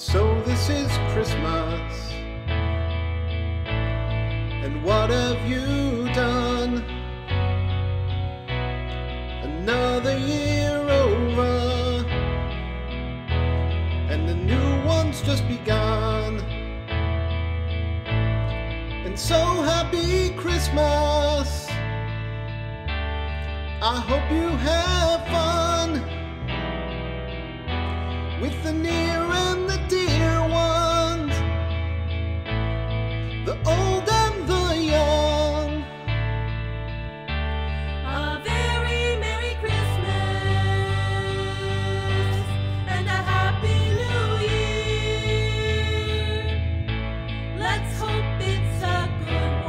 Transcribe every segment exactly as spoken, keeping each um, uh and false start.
So this is Christmas, and what have you done? Another year over, and the new one's just begun. And so happy Christmas, I hope you have fun with the near and the dear ones, the old and the young. A very Merry Christmas and a Happy New Year. Let's hope it's a good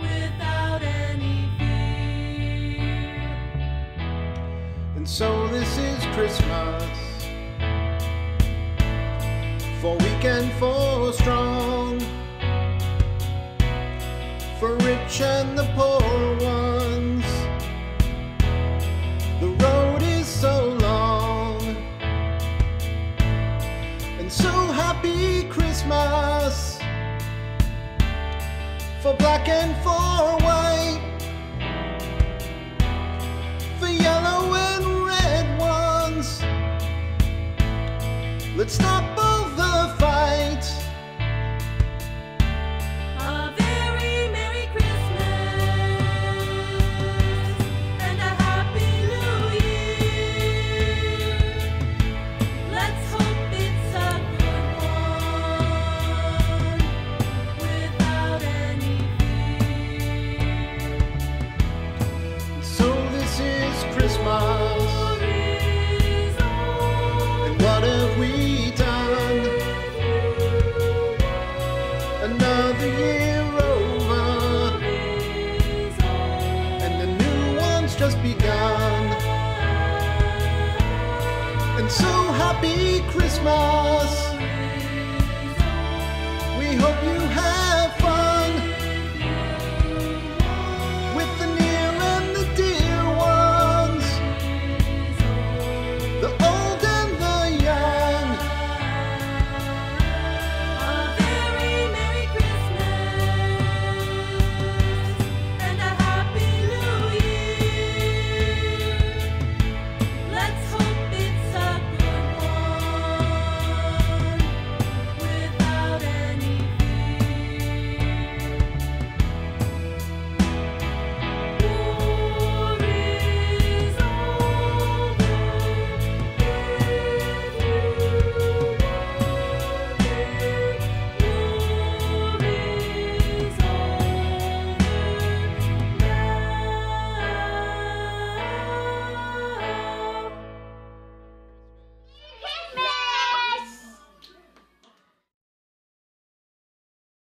one without any fear. And so this is Christmas, for weak and for strong, for rich and the poor ones. The road is so long, and so happy Christmas, for black and for white, for yellow and let's stop all the fights. A very Merry Christmas and a Happy New Year. Let's hope it's a good one without any fear. So this is Christmas. Another year over, and the new one's just begun. And so happy Christmas, we hope you have